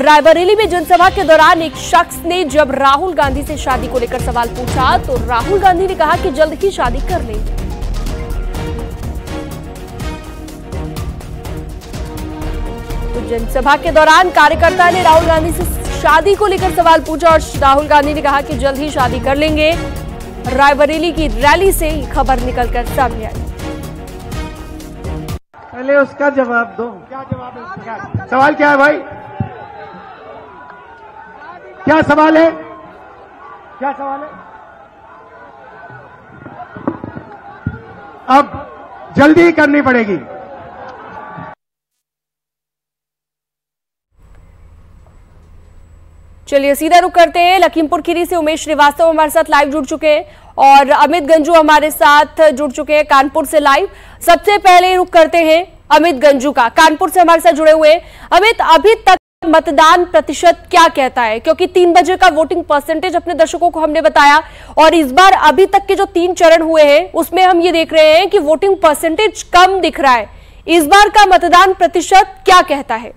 रायबरेली में जनसभा के दौरान एक शख्स ने जब राहुल गांधी से शादी को लेकर सवाल पूछा तो राहुल गांधी ने कहा कि जल्द ही शादी कर लेंगे। तो जनसभा के दौरान कार्यकर्ता ने राहुल गांधी से शादी को लेकर सवाल पूछा और राहुल गांधी ने कहा कि जल्द ही शादी कर लेंगे। रायबरेली की रैली से ये खबर निकलकर सामने आई। पहले उसका जवाब दो, क्या जवाब है उसका? सवाल क्या है भाई? क्या सवाल है? क्या सवाल है? अब जल्दी ही करनी पड़ेगी। चलिए सीधा रुक करते हैं लखीमपुर खीरी से। उमेश श्रीवास्तव हमारे साथ लाइव जुड़ चुके हैं और अमित गंजू हमारे साथ जुड़ चुके हैं कानपुर से लाइव। सबसे पहले रुक करते हैं अमित गंजू का, कानपुर से हमारे साथ जुड़े हुए। अमित, अभी तक मतदान प्रतिशत क्या कहता है? क्योंकि 3 बजे का वोटिंग परसेंटेज अपने दर्शकों को हमने बताया और इस बार अभी तक के जो 3 चरण हुए हैं उसमें हम ये देख रहे हैं कि वोटिंग परसेंटेज कम दिख रहा है। इस बार का मतदान प्रतिशत क्या कहता है?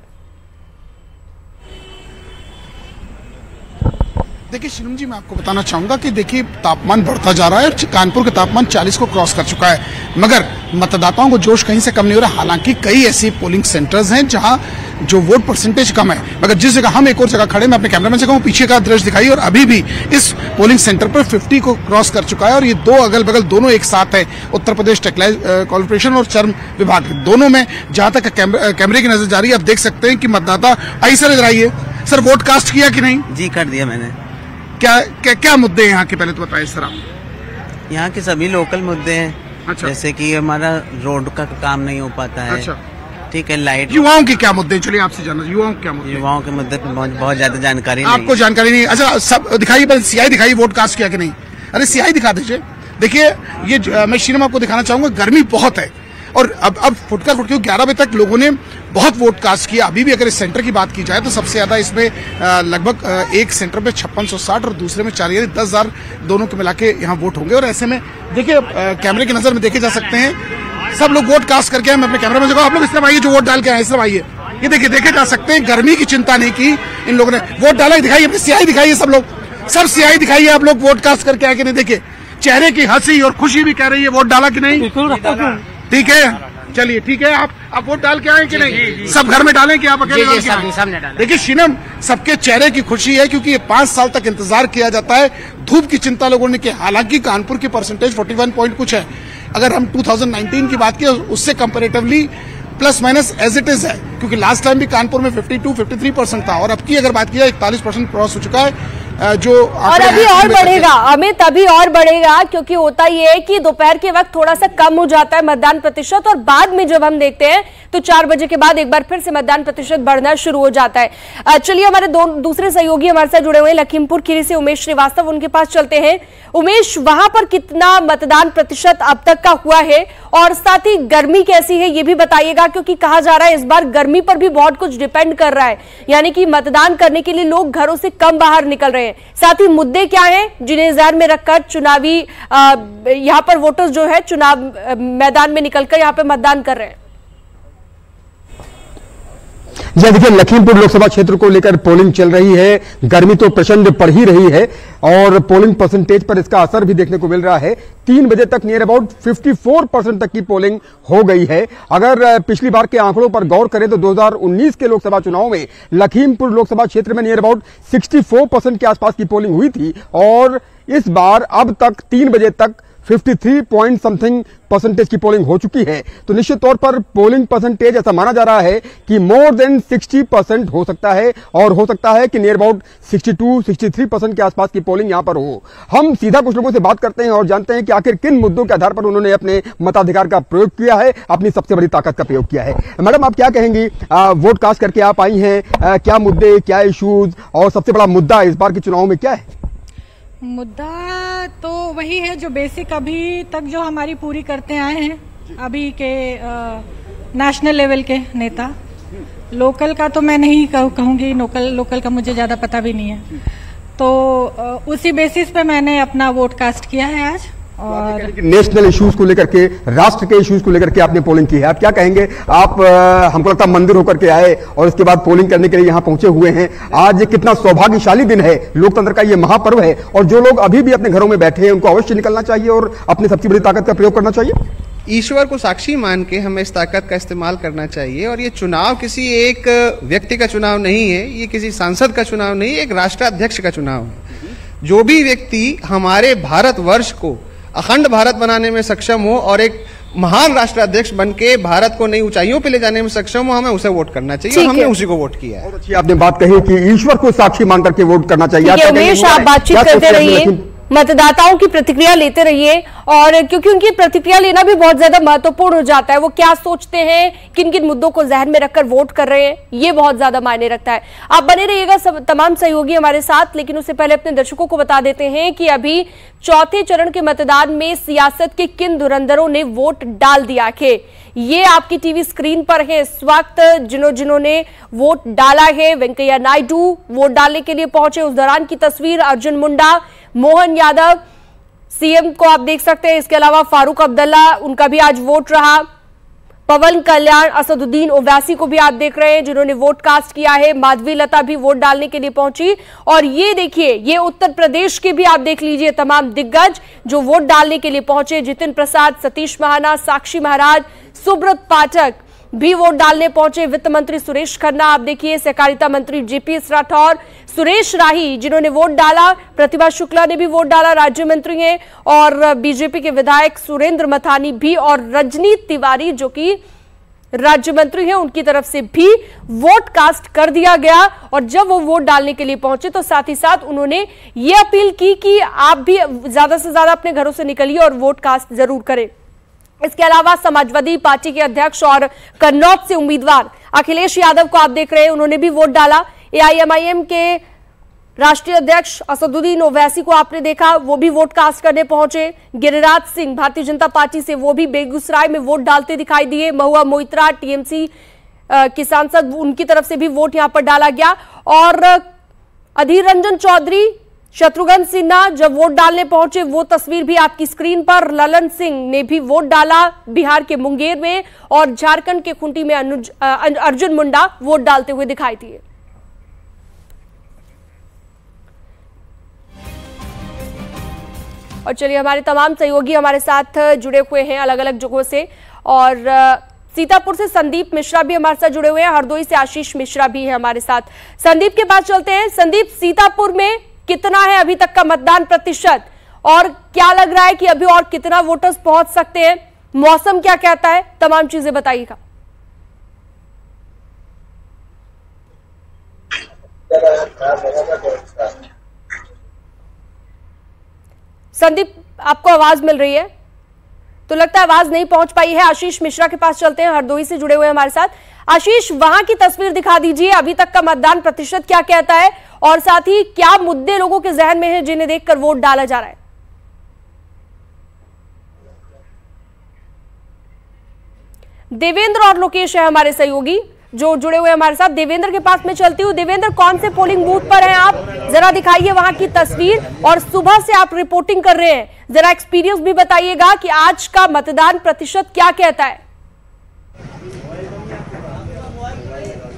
देखिए शिवम जी, मैं आपको बताना चाहूंगा कि देखिए तापमान बढ़ता जा रहा है, कानपुर का तापमान 40 को क्रॉस कर चुका है, मगर मतदाताओं को जोश कहीं से कम नहीं हो रहा। हालांकि कई ऐसे पोलिंग सेंटर्स हैं जहां जो वोट परसेंटेज कम है, मगर जिस जगह हम एक और जगह खड़े, मैं अपने कैमरामैन से कहूं पीछे का दृश्य दिखाई, और अभी भी इस पोलिंग सेंटर पर 50 को क्रॉस कर चुका है। और ये दो अगल बगल दोनों एक साथ है, उत्तर प्रदेश टेक्सटाइल कॉर्पोरेशन और चर्म विभाग, दोनों में। जहां तक कैमरे की नजर जा रही है, आप देख सकते हैं कि मतदाता ऐसा लग रही है। सर, वोट कास्ट किया कि नहीं? जी कर दिया मैंने। क्या क्या क्या मुद्दे हैं यहाँ के, पहले तो बताइए सर आप। यहाँ के सभी लोकल मुद्दे हैं। अच्छा। जैसे कि हमारा रोड का काम नहीं हो पाता है। अच्छा। ठीक है, लाइट। युवाओं के क्या मुद्दे? चलिए आपसे जानना, युवाओं के क्या मुद्दे? युवाओं के मुद्दे पे बहुत ज्यादा जानकारी आपको जानकारी नहीं। अच्छा, सब दिखाइए, पहले सियाई दिखाइए, वोट कास्ट किया कि नहीं? अरे सियाई दिखा दीजिए। देखिये ये मैं शीरम आपको दिखाना चाहूंगा, गर्मी बहुत है और अब फुटकर फुटके 11 बजे तक लोगों ने बहुत वोट कास्ट किया। अभी भी अगर इस सेंटर की बात की जाए तो सबसे ज्यादा इसमें लगभग एक सेंटर पे 5660 और दूसरे में 4000 दोनों को मिला के यहाँ वोट होंगे। और ऐसे में देखिए कैमरे की नजर में देखे जा सकते हैं, सब लोग वोट कास्ट करके। मैं अपने कैमरे में देखा, आप लोग इस तरफ आइए, जो वोट डाल के आए इस तरफ आइए। ये देखिए देखे जा सकते हैं, गर्मी की चिंता नहीं की इन लोगों ने। वोट डाला दिखाई, अपनी सियाही दिखाई, सब लोग सब सियाही दिखाई। आप लोग वोट कास्ट करके आए कि नहीं? देखिए चेहरे की हंसी और खुशी भी कह रही है वोट डाला कि नहीं। ठीक है, चलिए ठीक है। आप वोट डाल के आए कि नहीं? जी, जी, सब घर में डालें कि आप अकेले? देखिए शीनम, सबके चेहरे की खुशी है क्योंकि ये 5 साल तक इंतजार किया जाता है, धूप की चिंता लोगों ने की। हालांकि कानपुर की परसेंटेज 41 पॉइंट कुछ है, अगर हम 2019 की बात करें उससे comparatively plus minus as it is है, क्योंकि लास्ट टाइम भी कानपुर में 52-53% था और अब की अगर बात की जाए 41% क्रॉस हो चुका है। जो और अभी और बढ़ेगा अमित, अभी और बढ़ेगा, क्योंकि होता यह है कि दोपहर के वक्त थोड़ा सा कम हो जाता है मतदान प्रतिशत और बाद में जब हम देखते हैं तो 4 बजे के बाद एक बार फिर से मतदान प्रतिशत बढ़ना शुरू हो जाता है। चलिए हमारे दूसरे सहयोगी हमारे साथ जुड़े हुए लखीमपुर खीरी से उमेश श्रीवास्तव, उनके पास चलते हैं। उमेश, वहां पर कितना मतदान प्रतिशत अब तक का हुआ है और साथ ही गर्मी कैसी है ये भी बताइएगा, क्योंकि कहा जा रहा है इस बार गर्मी पर भी बहुत कुछ डिपेंड कर रहा है, यानी कि मतदान करने के लिए लोग घरों से कम बाहर निकल रहे हैं। साथ ही मुद्दे क्या हैं जिन्हें ध्यान में रखकर चुनावी यहाँ पर वोटर्स जो है चुनाव मैदान में निकलकर यहाँ पे मतदान कर रहे हैं? जी देखिए, लखीमपुर लोकसभा क्षेत्र को लेकर पोलिंग चल रही है, गर्मी तो प्रचंड पड़ ही रही है और पोलिंग परसेंटेज पर इसका असर भी देखने को मिल रहा है। 3 बजे तक नियर अबाउट 54% तक की पोलिंग हो गई है। अगर पिछली बार के आंकड़ों पर गौर करें तो 2019 के लोकसभा चुनाव में लखीमपुर लोकसभा क्षेत्र में नियर अबाउट 64% के आसपास की पोलिंग हुई थी और इस बार अब तक 3 बजे तक 53 पॉइंट समथिंग परसेंटेज की पोलिंग हो चुकी है। तो निश्चित तौर पर पोलिंग परसेंटेज ऐसा माना जा रहा है कि मोर देन 60% हो सकता है और हो सकता है कि नियर अबाउट 62-63% के आसपास की पोलिंग यहां पर हो। हम सीधा कुछ लोगों से बात करते हैं और जानते हैं कि आखिर किन मुद्दों के आधार पर उन्होंने अपने मताधिकार का प्रयोग किया है, अपनी सबसे बड़ी ताकत का प्रयोग किया है। मैडम, आप क्या कहेंगी, वोट कास्ट करके आप आई हैं, क्या मुद्दे, क्या इश्यूज और सबसे बड़ा मुद्दा इस बार के चुनाव में क्या है? मुद्दा तो वही है जो बेसिक अभी तक जो हमारी पूरी करते आए हैं अभी के नेशनल लेवल के नेता। लोकल का तो मैं नहीं कहूँगी, लोकल का मुझे ज़्यादा पता भी नहीं है, तो उसी बेसिस पे मैंने अपना वोट कास्ट किया है आज और नेशनल इश्यूज को लेकर के, राष्ट्र के इश्यूज को लेकर के आपने पोलिंग की है, आप क्या कहेंगे? आप हमको लगता है मंदिर होकर के आए और उसके बाद पोलिंग करने के लिए यहाँ पहुंचे हुए हैं। आज ये कितना सौभाग्यशाली दिन है, लोकतंत्र का ये महापर्व है, और जो लोग अभी भी अपने घरों में बैठे हैं उनको अवश्य निकलना चाहिए और अपनी सबसे बड़ी ताकत का प्रयोग करना चाहिए। ईश्वर को साक्षी मान के हमें इस ताकत का इस्तेमाल करना चाहिए। और ये चुनाव किसी एक व्यक्ति का चुनाव नहीं है, ये किसी सांसद का चुनाव नहीं, एक राष्ट्राध्यक्ष का चुनाव है। जो भी व्यक्ति हमारे भारतवर्ष को अखंड भारत बनाने में सक्षम हो और एक महान राष्ट्राध्यक्ष बनके भारत को नई ऊंचाइयों पे ले जाने में सक्षम हो, हमें उसे वोट करना चाहिए। हमने उसी को वोट किया है। अच्छी आपने बात कही कि ईश्वर को साक्षी मान करके वोट करना चाहिए। उमेश, आप बातचीत करते रहिए, मतदाताओं की प्रतिक्रिया लेते रहिए, और क्योंकि उनकी प्रतिक्रिया लेना भी बहुत ज्यादा महत्वपूर्ण हो जाता है। वो क्या सोचते हैं, किन किन मुद्दों को जहन में रखकर वोट कर रहे हैं, ये बहुत ज्यादा मायने रखता है। आप बने रहिएगा तमाम सहयोगी हमारे साथ, लेकिन उससे पहले अपने दर्शकों को बता देते हैं कि अभी चौथे चरण के मतदान में सियासत के किन धुरंधरों ने वोट डाल दिया। ये आपकी टीवी स्क्रीन पर है इस वक्त, जिन्होंने वोट डाला है। वेंकैया नायडू वोट डालने के लिए पहुंचे, उस दौरान की तस्वीर। अर्जुन मुंडा, मोहन यादव, सीएम को आप देख सकते हैं। इसके अलावा फारूक अब्दुल्ला, उनका भी आज वोट रहा। पवन कल्याण, असदुद्दीन ओवैसी को भी आप देख रहे हैं जिन्होंने वोट कास्ट किया है। माधवी लता भी वोट डालने के लिए पहुंची। और ये देखिए, ये उत्तर प्रदेश के भी आप देख लीजिए तमाम दिग्गज जो वोट डालने के लिए पहुंचे। जतिन प्रसाद, सतीश महाना, साक्षी महाराज, सुब्रत पाठक भी वोट डालने पहुंचे। वित्त मंत्री सुरेश खन्ना आप देखिए, सहकारिता मंत्री जेपीएस राठौर, सुरेश राही जिन्होंने वोट डाला, प्रतिभा शुक्ला ने भी वोट डाला, राज्य मंत्री हैं, और बीजेपी के विधायक सुरेंद्र मथानी भी, और रजनी तिवारी जो कि राज्य मंत्री हैं, उनकी तरफ से भी वोट कास्ट कर दिया गया। और जब वो वोट डालने के लिए पहुंचे तो साथ ही साथ उन्होंने ये अपील की कि आप भी ज्यादा से ज्यादा अपने घरों से निकलिए और वोट कास्ट जरूर करें। इसके अलावा समाजवादी पार्टी के अध्यक्ष और कन्नौज से उम्मीदवार अखिलेश यादव को आप देख रहे हैं, उन्होंने भी वोट डाला। एआईएमआईएम के राष्ट्रीय अध्यक्ष असदुद्दीन ओवैसी को आपने देखा, वो भी वोट कास्ट करने पहुंचे। गिरिराज सिंह भारतीय जनता पार्टी से, वो भी बेगूसराय में वोट डालते दिखाई दिए। महुआ मोहित्रा टीएमसी की सांसद, उनकी तरफ से भी वोट यहाँ पर डाला गया। और अधीर रंजन चौधरी, शत्रुघ्न सिन्हा जब वोट डालने पहुंचे, वो तस्वीर भी आपकी स्क्रीन पर। ललन सिंह ने भी वोट डाला बिहार के मुंगेर में, और झारखंड के खूंटी में अर्जुन मुंडा वोट डालते हुए दिखाई दिए। और चलिए, हमारे तमाम सहयोगी हमारे साथ जुड़े हुए हैं अलग अलग जगहों से, और सीतापुर से संदीप मिश्रा भी हमारे साथ जुड़े हुए हैं, हरदोई से आशीष मिश्रा भी है हमारे साथ। संदीप के पास चलते हैं। संदीप, सीतापुर में कितना है अभी तक का मतदान प्रतिशत, और क्या लग रहा है कि अभी और कितना वोटर्स पहुंच सकते हैं, मौसम क्या कहता है, तमाम चीजें बताइएगा। संदीप, आपको आवाज मिल रही है? तो लगता है आवाज नहीं पहुंच पाई है। आशीष मिश्रा के पास चलते हैं, हरदोई से जुड़े हुए हमारे साथ। आशीष, वहां की तस्वीर दिखा दीजिए, अभी तक का मतदान प्रतिशत क्या कहता है, और साथ ही क्या मुद्दे लोगों के जहन में हैं जिन्हें देखकर वोट डाला जा रहा है? देवेंद्र और लोकेश है हमारे सहयोगी जो जुड़े हुए हमारे साथ। देवेंद्र के पास मैं चलती हूँ। देवेंद्र, कौन से पोलिंग बूथ पर हैं आप, जरा दिखाइए वहां की तस्वीर, और सुबह से आप रिपोर्टिंग कर रहे हैं, जरा एक्सपीरियंस भी बताइएगा कि आज का मतदान प्रतिशत क्या कहता है।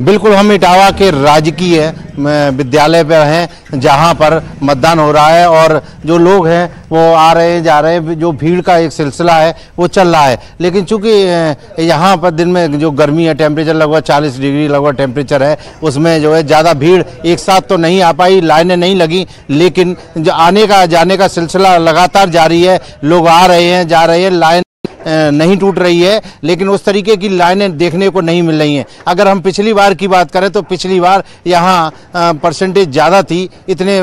बिल्कुल, हम इटावा के राजकीय विद्यालय पर हैं जहां पर मतदान हो रहा है, और जो लोग हैं वो आ रहे जा रहे हैं, जो भीड़ का एक सिलसिला है वो चल रहा है। लेकिन चूंकि यहां पर दिन में जो गर्मी है, टेम्परेचर लगभग 40 डिग्री लगभग टेम्परेचर है, उसमें जो है ज़्यादा भीड़ एक साथ तो नहीं आ पाई, लाइनें नहीं लगी, लेकिन जो आने का जाने का सिलसिला लगातार जारी है। लोग आ रहे हैं, जा रहे हैं, लाइन नहीं टूट रही है, लेकिन उस तरीके की लाइनें देखने को नहीं मिल रही हैं। अगर हम पिछली बार की बात करें तो पिछली बार यहाँ परसेंटेज ज़्यादा थी, इतने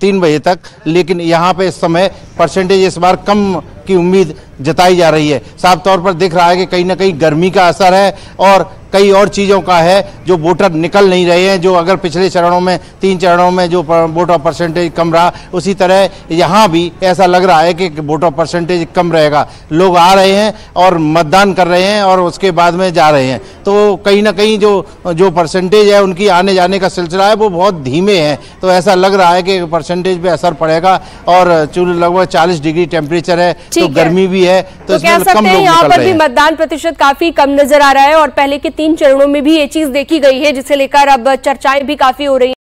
3 बजे तक, लेकिन यहाँ पे इस समय परसेंटेज इस बार कम की उम्मीद जताई जा रही है। साफ तौर पर दिख रहा है कि कहीं ना कहीं गर्मी का असर है और कई और चीज़ों का है जो वोटर निकल नहीं रहे हैं। जो अगर पिछले चरणों में, 3 चरणों में जो वोटर परसेंटेज कम रहा, उसी तरह यहाँ भी ऐसा लग रहा है कि वोटर परसेंटेज कम रहेगा। लोग आ रहे हैं और मतदान कर रहे हैं और उसके बाद में जा रहे हैं, तो कहीं ना कहीं जो परसेंटेज है उनकी आने जाने का सिलसिला है वो बहुत धीमे हैं, तो ऐसा लग रहा है कि परसेंटेज पर असर पड़ेगा। और लगभग 40 डिग्री टेम्परेचर है, तो गर्मी भी है, तो कह सकते हैं यहाँ पर भी मतदान प्रतिशत काफी कम नजर आ रहा है और पहले के 3 चरणों में भी ये चीज देखी गई है, जिसे लेकर अब चर्चाएं भी काफी हो रही है।